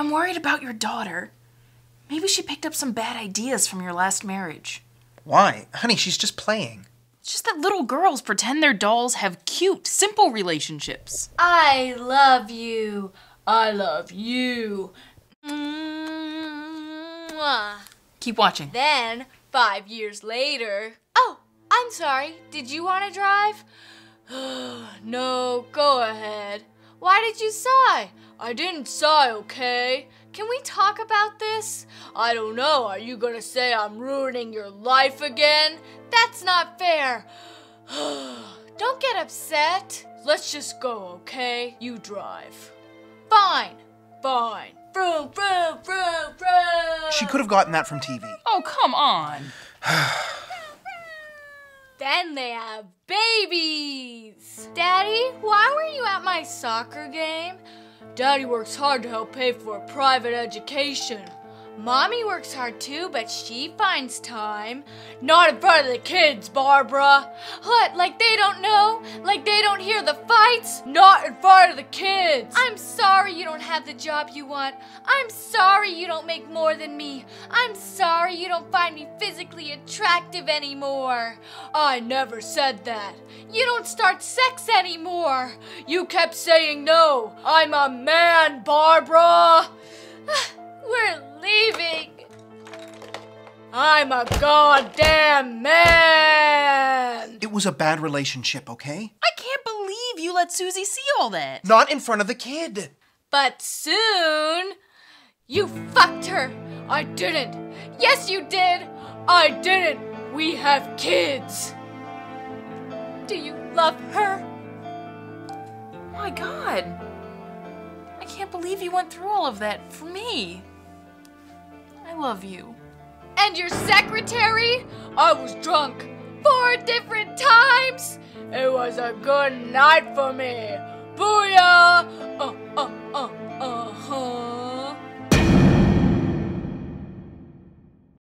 I'm worried about your daughter. Maybe she picked up some bad ideas from your last marriage. Why? Honey, she's just playing. It's just that little girls pretend their dolls have cute, simple relationships. I love you. I love you. Mwah. Keep watching. Then, 5 years later... Oh, I'm sorry. Did you want to drive? No, go ahead. Why did you sigh? I didn't sigh, okay? Can we talk about this? I don't know. Are you gonna say I'm ruining your life again? That's not fair. Don't get upset. Let's just go, okay? You drive. Fine. Fine. Vroom, vroom, vroom, vroom. She could have gotten that from TV. Oh, come on. Then they have babies. Daddy, why were you at my soccer game? Daddy works hard to help pay for a private education. Mommy works hard too, but she finds time. Not in front of the kids, Barbara. What, like they don't know? Like they don't hear the fights? Not in front of the kids. I'm sorry you don't have the job you want. I'm sorry you don't make more than me. I'm sorry you don't find me physically attractive anymore. I never said that. You don't start sex anymore. You kept saying no. I'm a man, Barbara. We're leaving. I'm a goddamn man. It was a bad relationship, okay? I can't believe you let Susie see all that. Not in front of the kid. But soon, you fucked her. I didn't. Yes, you did. I didn't. We have kids. Do you love her? My God. I can't believe you went through all of that for me. I love you. And your secretary? I was drunk 4 different times. It was a good night for me. Booyah!